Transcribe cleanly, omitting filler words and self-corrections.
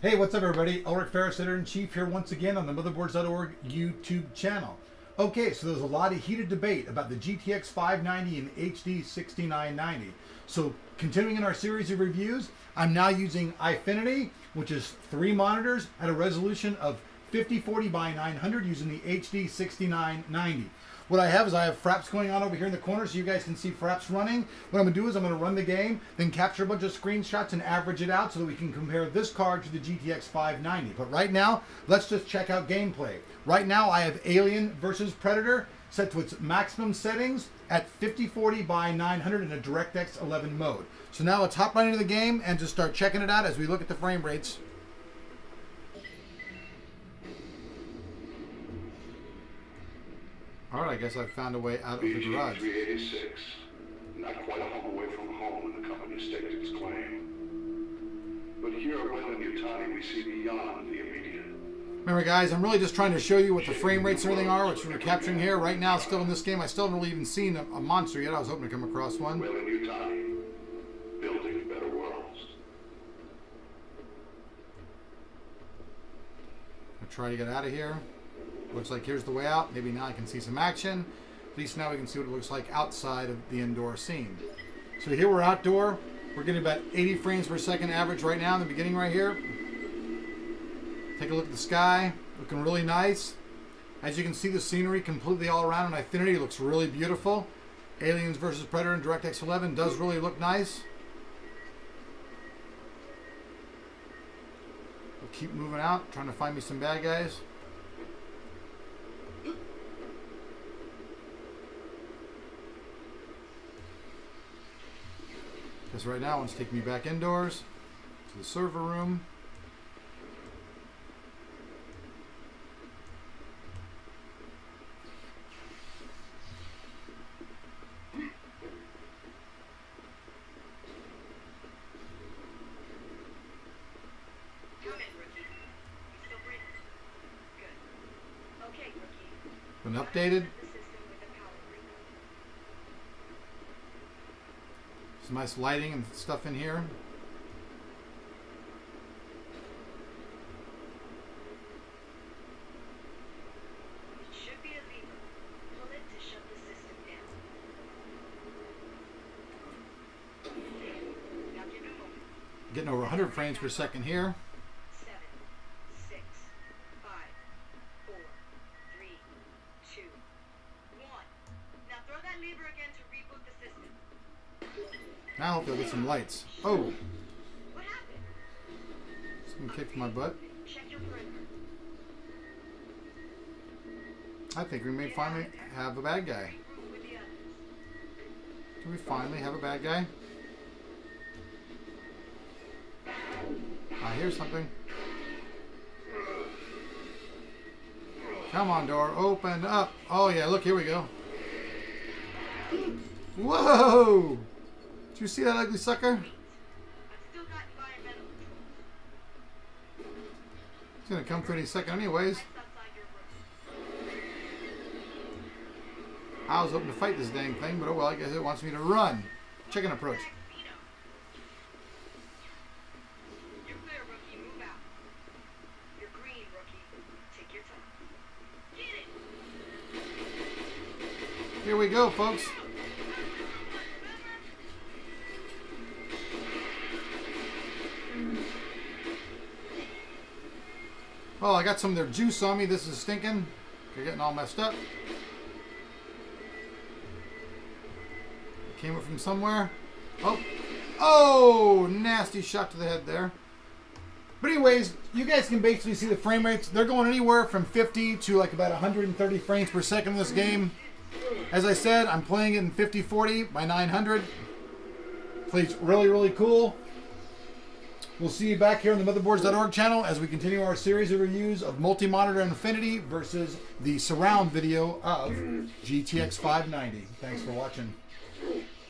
Hey, what's up everybody? Ulrich Ferris, Editor-in-Chief here once again on the Motherboards.org YouTube channel. Okay, so there's a lot of heated debate about the GTX 590 and HD 6990. So continuing in our series of reviews, I'm now using Eyefinity, which is 3 monitors at a resolution of 5040 by 900 using the HD 6990. What I have is I have fraps going on over here in the corner so you guys can see fraps running. What I'm going to do is I'm going to run the game, then capture a bunch of screenshots and average it out so that we can compare this card to the GTX 590. But right now, let's just check out gameplay. Right now I have Alien vs Predator set to its maximum settings at 5040 by 900 in a DirectX 11 mode. So now let's hop right into the game and just start checking it out as we look at the frame rates. Alright, I guess I've found a way out of the garage. 386, not quite a home away from home, and the company staked its claim. But here at Wendland Yutani, we see beyond the immediate. Remember guys, I'm really just trying to show you what the frame rates and everything are, which we're capturing here. Right now, still in this game, I still haven't really even seen a monster yet. I was hoping to come across one. Wendland Yutani, building better worlds. I'll try to get out of here. Looks like here's the way out. Maybe now I can see some action. At least now we can see what it looks like outside of the indoor scene. So here we're outdoor. We're getting about 80 frames per second average right now in the beginning right here. Take a look at the sky. Looking really nice. As you can see, the scenery completely all around in Eyefinity looks really beautiful. Aliens vs. Predator in DirectX 11 does really look nice. We'll keep moving out, trying to find me some bad guys. Because right now it wants to take me back indoors to the server room. Been updated. Some nice lighting and stuff in here. Should be a lever. Pull it to shut the system down. Getting over 100 frames per second here. 7, 6, 5, 4, 3, 2, 1. Now throw that lever again to reboot the system. Now I hope they'll get some lights. Oh! What happened? Someone kicked my butt. Check your perimeter. I think we may finally have a bad guy. Do we finally have a bad guy? I hear something. Come on, door. Open up. Oh yeah, look, here we go. Whoa! Did you see that ugly sucker? He's gonna come for any second anyways. I was hoping to fight this dang thing, but oh well, I guess it wants me to run. Chicken approach. Here we go, folks. Well, I got some of their juice on me. This is stinking. They're getting all messed up. It came up from somewhere. Oh. Oh, nasty shot to the head there. But anyways, you guys can basically see the frame rates. They're going anywhere from 50 to like about 130 frames per second in this game. As I said, I'm playing it in 5040 by 900. Plays really, really cool. We'll see you back here on the Motherboards.org channel as we continue our series of reviews of multi-monitor Eyefinity versus the surround video of GTX 590. Thanks for watching.